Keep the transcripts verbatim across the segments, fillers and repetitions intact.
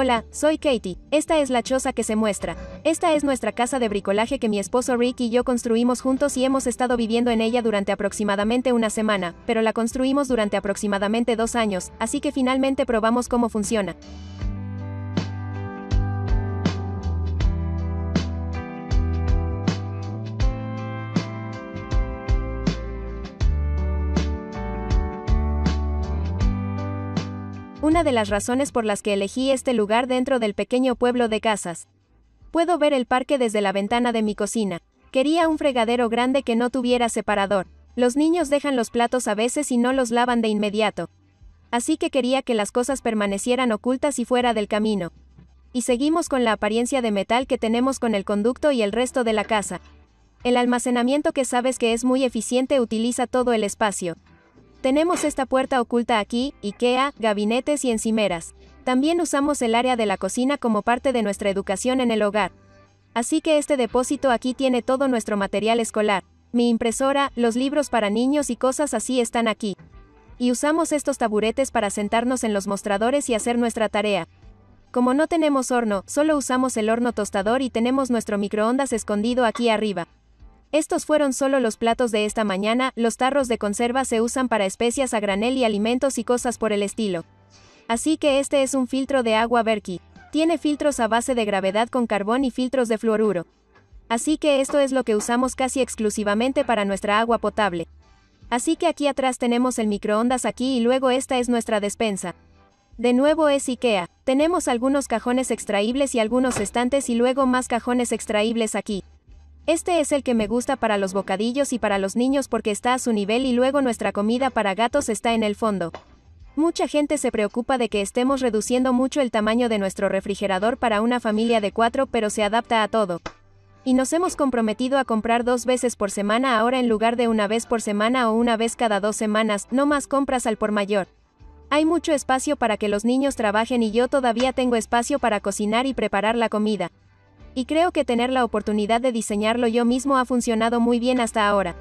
Hola, soy Katie. Esta es la choza que se muestra. Esta es nuestra casa de bricolaje que mi esposo Rick y yo construimos juntos y hemos estado viviendo en ella durante aproximadamente una semana, pero la construimos durante aproximadamente dos años, así que finalmente probamos cómo funciona. Una de las razones por las que elegí este lugar dentro del pequeño pueblo de casas. Puedo ver el parque desde la ventana de mi cocina. Quería un fregadero grande que no tuviera separador. Los niños dejan los platos a veces y no los lavan de inmediato. Así que quería que las cosas permanecieran ocultas y fuera del camino. Y seguimos con la apariencia de metal que tenemos con el conducto y el resto de la casa. El almacenamiento, que sabes que es muy eficiente, utiliza todo el espacio. Tenemos esta puerta oculta aquí, IKEA, gabinetes y encimeras. También usamos el área de la cocina como parte de nuestra educación en el hogar. Así que este depósito aquí tiene todo nuestro material escolar. Mi impresora, los libros para niños y cosas así están aquí. Y usamos estos taburetes para sentarnos en los mostradores y hacer nuestra tarea. Como no tenemos horno, solo usamos el horno tostador y tenemos nuestro microondas escondido aquí arriba. Estos fueron solo los platos de esta mañana. Los tarros de conserva se usan para especias a granel y alimentos y cosas por el estilo. Así que este es un filtro de agua Berkey. Tiene filtros a base de gravedad con carbón y filtros de fluoruro. Así que esto es lo que usamos casi exclusivamente para nuestra agua potable. Así que aquí atrás tenemos el microondas aquí y luego esta es nuestra despensa. De nuevo es IKEA. Tenemos algunos cajones extraíbles y algunos estantes y luego más cajones extraíbles aquí. Este es el que me gusta para los bocadillos y para los niños porque está a su nivel y luego nuestra comida para gatos está en el fondo. Mucha gente se preocupa de que estemos reduciendo mucho el tamaño de nuestro refrigerador para una familia de cuatro, pero se adapta a todo. Y nos hemos comprometido a comprar dos veces por semana ahora en lugar de una vez por semana o una vez cada dos semanas, no más compras al por mayor. Hay mucho espacio para que los niños trabajen y yo todavía tengo espacio para cocinar y preparar la comida. Y creo que tener la oportunidad de diseñarlo yo mismo ha funcionado muy bien hasta ahora.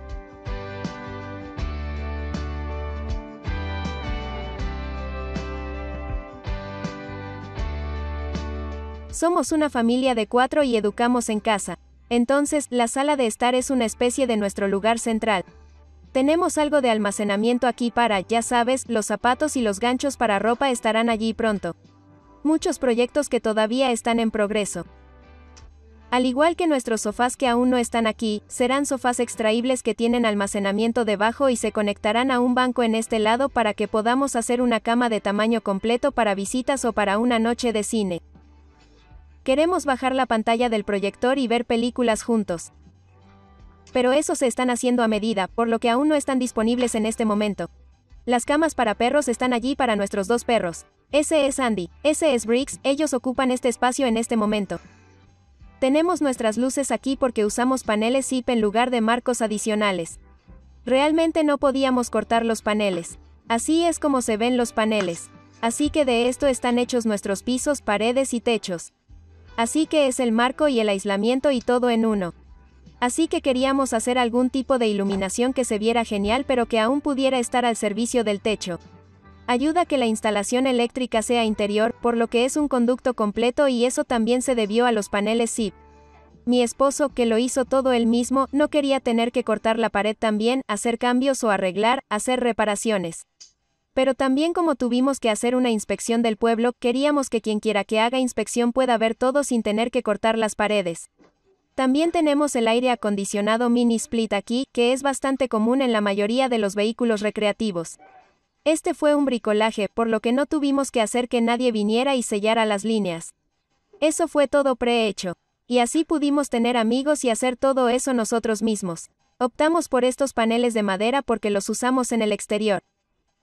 Somos una familia de cuatro y educamos en casa. Entonces, la sala de estar es una especie de nuestro lugar central. Tenemos algo de almacenamiento aquí para, ya sabes, los zapatos y los ganchos para ropa estarán allí pronto. Muchos proyectos que todavía están en progreso. Al igual que nuestros sofás que aún no están aquí, serán sofás extraíbles que tienen almacenamiento debajo y se conectarán a un banco en este lado para que podamos hacer una cama de tamaño completo para visitas o para una noche de cine. Queremos bajar la pantalla del proyector y ver películas juntos. Pero eso se están haciendo a medida, por lo que aún no están disponibles en este momento. Las camas para perros están allí para nuestros dos perros. Ese es Andy, ese es Briggs, ellos ocupan este espacio en este momento. Tenemos nuestras luces aquí porque usamos paneles zip en lugar de marcos adicionales. Realmente no podíamos cortar los paneles. Así es como se ven los paneles. Así que de esto están hechos nuestros pisos, paredes y techos. Así que es el marco y el aislamiento y todo en uno. Así que queríamos hacer algún tipo de iluminación que se viera genial pero que aún pudiera estar al servicio del techo. Ayuda que la instalación eléctrica sea interior, por lo que es un conducto completo y eso también se debió a los paneles zip. Mi esposo, que lo hizo todo él mismo, no quería tener que cortar la pared también, hacer cambios o arreglar, hacer reparaciones. Pero también como tuvimos que hacer una inspección del pueblo, queríamos que quien quiera que haga inspección pueda ver todo sin tener que cortar las paredes. También tenemos el aire acondicionado mini split aquí, que es bastante común en la mayoría de los vehículos recreativos. Este fue un bricolaje, por lo que no tuvimos que hacer que nadie viniera y sellara las líneas. Eso fue todo prehecho. Y así pudimos tener amigos y hacer todo eso nosotros mismos. Optamos por estos paneles de madera porque los usamos en el exterior.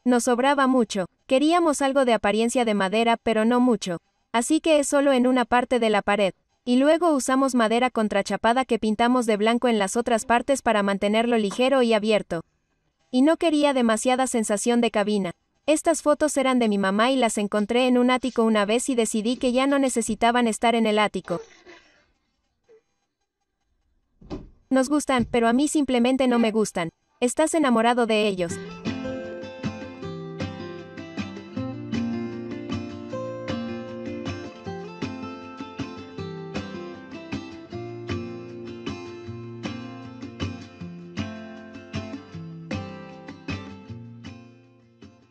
Nos sobraba mucho. Queríamos algo de apariencia de madera, pero no mucho. Así que es solo en una parte de la pared. Y luego usamos madera contrachapada que pintamos de blanco en las otras partes para mantenerlo ligero y abierto. Y no quería demasiada sensación de cabina. Estas fotos eran de mi mamá y las encontré en un ático una vez y decidí que ya no necesitaban estar en el ático. Nos gustan, pero a mí simplemente no me gustan. Estás enamorado de ellos.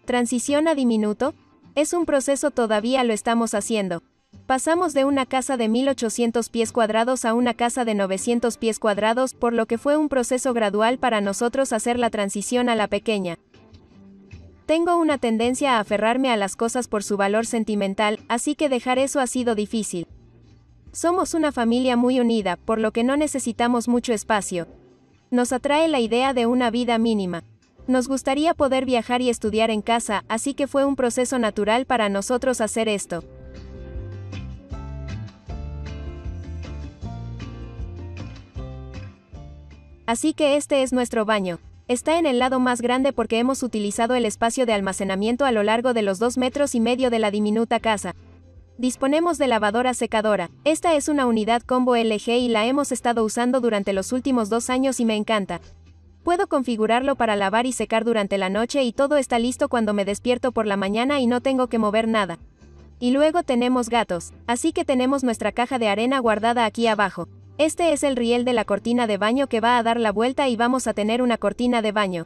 Transición a diminuto, es un proceso, todavía lo estamos haciendo. Pasamos de una casa de mil ochocientos pies cuadrados a una casa de novecientos pies cuadrados, por lo que fue un proceso gradual para nosotros hacer la transición a la pequeña. Tengo una tendencia a aferrarme a las cosas por su valor sentimental, así que dejar eso ha sido difícil. Somos una familia muy unida, por lo que no necesitamos mucho espacio. Nos atrae la idea de una vida mínima. Nos gustaría poder viajar y estudiar en casa, así que fue un proceso natural para nosotros hacer esto. Así que este es nuestro baño. Está en el lado más grande porque hemos utilizado el espacio de almacenamiento a lo largo de los dos metros y medio de la diminuta casa. Disponemos de lavadora secadora. Esta es una unidad combo L G y la hemos estado usando durante los últimos dos años y me encanta. Puedo configurarlo para lavar y secar durante la noche y todo está listo cuando me despierto por la mañana y no tengo que mover nada. Y luego tenemos gatos, así que tenemos nuestra caja de arena guardada aquí abajo. Este es el riel de la cortina de baño que va a dar la vuelta y vamos a tener una cortina de baño.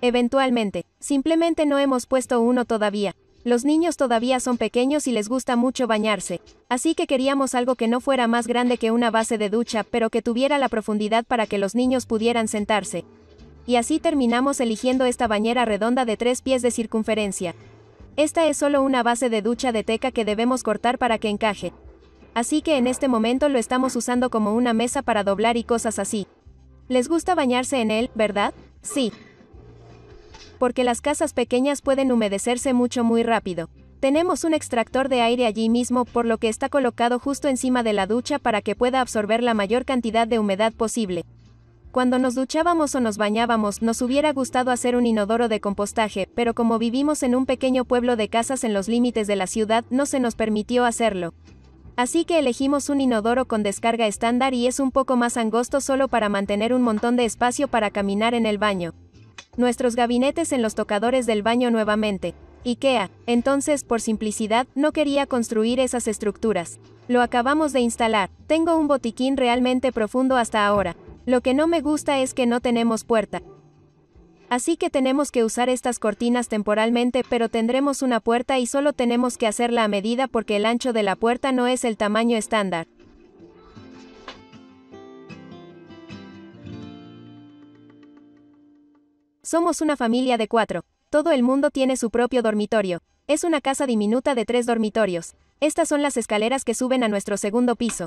Eventualmente, simplemente no hemos puesto uno todavía. Los niños todavía son pequeños y les gusta mucho bañarse. Así que queríamos algo que no fuera más grande que una base de ducha, pero que tuviera la profundidad para que los niños pudieran sentarse. Y así terminamos eligiendo esta bañera redonda de tres pies de circunferencia. Esta es solo una base de ducha de teca que debemos cortar para que encaje. Así que en este momento lo estamos usando como una mesa para doblar y cosas así. ¿Les gusta bañarse en él, verdad? Sí. Porque las casas pequeñas pueden humedecerse mucho muy rápido. Tenemos un extractor de aire allí mismo, por lo que está colocado justo encima de la ducha para que pueda absorber la mayor cantidad de humedad posible. Cuando nos duchábamos o nos bañábamos, nos hubiera gustado hacer un inodoro de compostaje, pero como vivimos en un pequeño pueblo de casas en los límites de la ciudad, no se nos permitió hacerlo. Así que elegimos un inodoro con descarga estándar y es un poco más angosto solo para mantener un montón de espacio para caminar en el baño. Nuestros gabinetes en los tocadores del baño nuevamente. IKEA, entonces, por simplicidad, no quería construir esas estructuras. Lo acabamos de instalar. Tengo un botiquín realmente profundo hasta ahora. Lo que no me gusta es que no tenemos puerta. Así que tenemos que usar estas cortinas temporalmente, pero tendremos una puerta y solo tenemos que hacerla a medida porque el ancho de la puerta no es el tamaño estándar. Somos una familia de cuatro. Todo el mundo tiene su propio dormitorio. Es una casa diminuta de tres dormitorios. Estas son las escaleras que suben a nuestro segundo piso.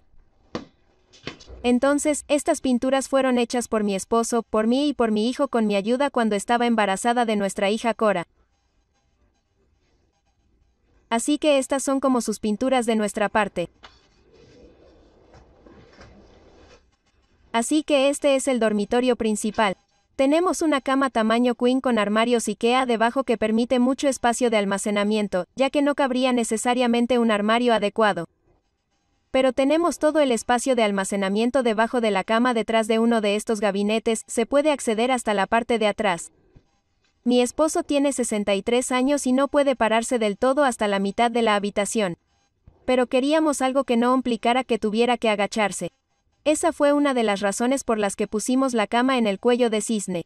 Entonces, estas pinturas fueron hechas por mi esposo, por mí y por mi hijo con mi ayuda cuando estaba embarazada de nuestra hija Cora. Así que estas son como sus pinturas de nuestra parte. Así que este es el dormitorio principal. Tenemos una cama tamaño queen con armarios IKEA debajo que permite mucho espacio de almacenamiento, ya que no cabría necesariamente un armario adecuado. Pero tenemos todo el espacio de almacenamiento debajo de la cama. Detrás de uno de estos gabinetes, se puede acceder hasta la parte de atrás. Mi esposo tiene sesenta y tres años y no puede pararse del todo hasta la mitad de la habitación. Pero queríamos algo que no implicara que tuviera que agacharse. Esa fue una de las razones por las que pusimos la cama en el cuello de cisne.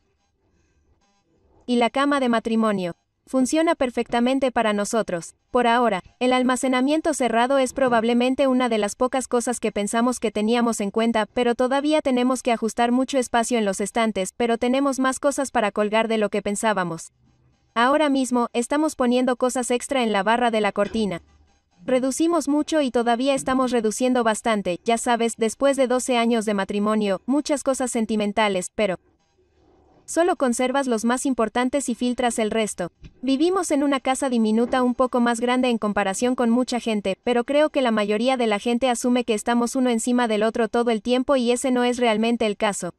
Y la cama de matrimonio. Funciona perfectamente para nosotros. Por ahora, el almacenamiento cerrado es probablemente una de las pocas cosas que pensamos que teníamos en cuenta, pero todavía tenemos que ajustar mucho espacio en los estantes, pero tenemos más cosas para colgar de lo que pensábamos. Ahora mismo, estamos poniendo cosas extra en la barra de la cortina. Reducimos mucho y todavía estamos reduciendo bastante, ya sabes, después de doce años de matrimonio, muchas cosas sentimentales, pero solo conservas los más importantes y filtras el resto. Vivimos en una casa diminuta un poco más grande en comparación con mucha gente, pero creo que la mayoría de la gente asume que estamos uno encima del otro todo el tiempo y ese no es realmente el caso.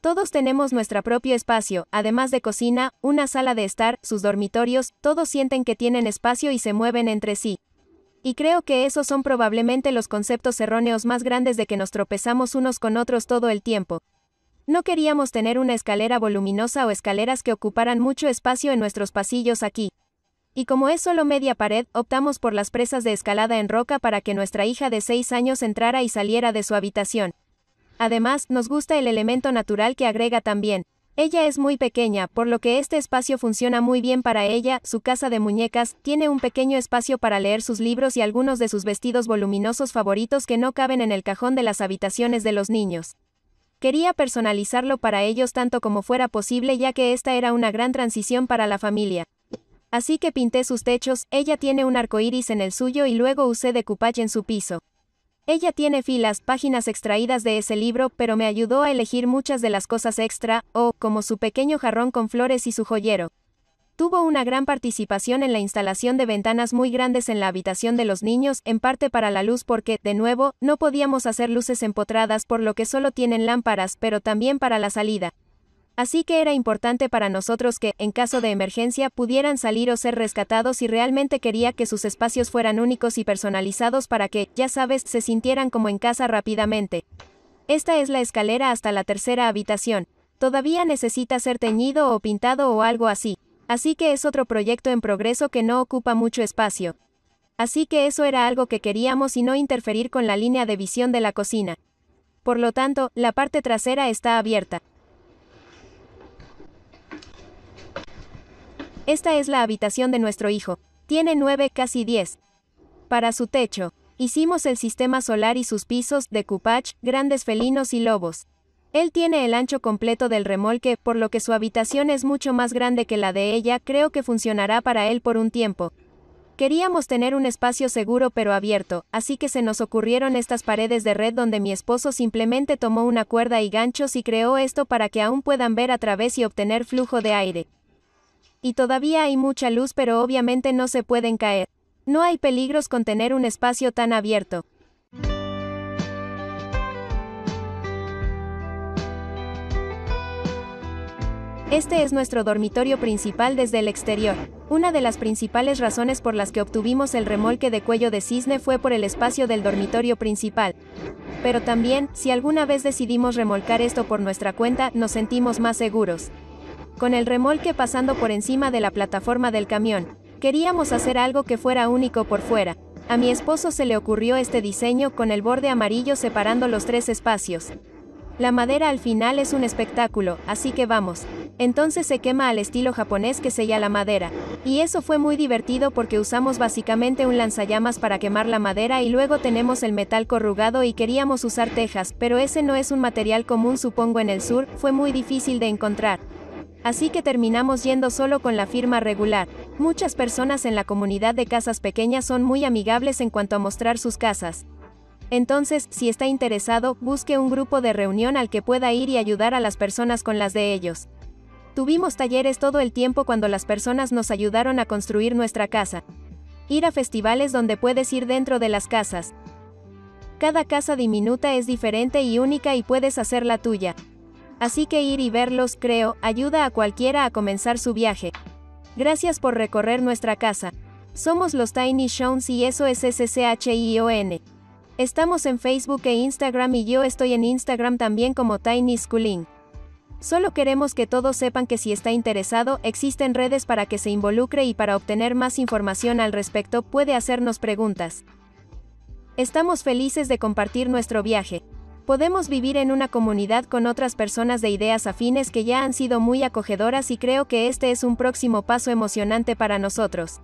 Todos tenemos nuestro propio espacio, además de cocina, una sala de estar, sus dormitorios, todos sienten que tienen espacio y se mueven entre sí. Y creo que esos son probablemente los conceptos erróneos más grandes de que nos tropezamos unos con otros todo el tiempo. No queríamos tener una escalera voluminosa o escaleras que ocuparan mucho espacio en nuestros pasillos aquí. Y como es solo media pared, optamos por las presas de escalada en roca para que nuestra hija de seis años entrara y saliera de su habitación. Además, nos gusta el elemento natural que agrega también. Ella es muy pequeña, por lo que este espacio funciona muy bien para ella. Su casa de muñecas tiene un pequeño espacio para leer sus libros y algunos de sus vestidos voluminosos favoritos que no caben en el cajón de las habitaciones de los niños. Quería personalizarlo para ellos tanto como fuera posible, ya que esta era una gran transición para la familia. Así que pinté sus techos. Ella tiene un arcoíris en el suyo y luego usé decoupage en su piso. Ella tiene filas, páginas extraídas de ese libro, pero me ayudó a elegir muchas de las cosas extra, o, como su pequeño jarrón con flores y su joyero. Tuvo una gran participación en la instalación de ventanas muy grandes en la habitación de los niños, en parte para la luz porque, de nuevo, no podíamos hacer luces empotradas por lo que solo tienen lámparas, pero también para la salida. Así que era importante para nosotros que, en caso de emergencia, pudieran salir o ser rescatados, y realmente quería que sus espacios fueran únicos y personalizados para que, ya sabes, se sintieran como en casa rápidamente. Esta es la escalera hasta la tercera habitación. Todavía necesita ser teñido o pintado o algo así. Así que es otro proyecto en progreso que no ocupa mucho espacio. Así que eso era algo que queríamos y no interferir con la línea de visión de la cocina. Por lo tanto, la parte trasera está abierta. Esta es la habitación de nuestro hijo. Tiene nueve, casi diez. Para su techo, hicimos el sistema solar y sus pisos, decoupage, grandes felinos y lobos. Él tiene el ancho completo del remolque, por lo que su habitación es mucho más grande que la de ella. Creo que funcionará para él por un tiempo. Queríamos tener un espacio seguro pero abierto, así que se nos ocurrieron estas paredes de red donde mi esposo simplemente tomó una cuerda y ganchos y creó esto para que aún puedan ver a través y obtener flujo de aire. Y todavía hay mucha luz, pero obviamente no se pueden caer. No hay peligros con tener un espacio tan abierto. Este es nuestro dormitorio principal desde el exterior. Una de las principales razones por las que obtuvimos el remolque de cuello de cisne fue por el espacio del dormitorio principal. Pero también, si alguna vez decidimos remolcar esto por nuestra cuenta, nos sentimos más seguros. Con el remolque pasando por encima de la plataforma del camión, queríamos hacer algo que fuera único por fuera. A mi esposo se le ocurrió este diseño con el borde amarillo separando los tres espacios. La madera al final es un espectáculo, así que vamos. Entonces se quema al estilo japonés que sella la madera. Y eso fue muy divertido porque usamos básicamente un lanzallamas para quemar la madera y luego tenemos el metal corrugado y queríamos usar tejas, pero ese no es un material común, supongo en el sur, fue muy difícil de encontrar. Así que terminamos yendo solo con la firma regular. Muchas personas en la comunidad de casas pequeñas son muy amigables en cuanto a mostrar sus casas. Entonces, si está interesado, busque un grupo de reunión al que pueda ir y ayudar a las personas con las de ellos. Tuvimos talleres todo el tiempo cuando las personas nos ayudaron a construir nuestra casa. Ir a festivales donde puedes ir dentro de las casas. Cada casa diminuta es diferente y única y puedes hacer la tuya. Así que ir y verlos, creo, ayuda a cualquiera a comenzar su viaje. Gracias por recorrer nuestra casa. Somos los Tiny Shones y eso es S C H I O N. Estamos en Facebook e Instagram y yo estoy en Instagram también como Tiny Schooling. Solo queremos que todos sepan que si está interesado, existen redes para que se involucre y para obtener más información al respecto puede hacernos preguntas. Estamos felices de compartir nuestro viaje. Podemos vivir en una comunidad con otras personas de ideas afines que ya han sido muy acogedoras y creo que este es un próximo paso emocionante para nosotros.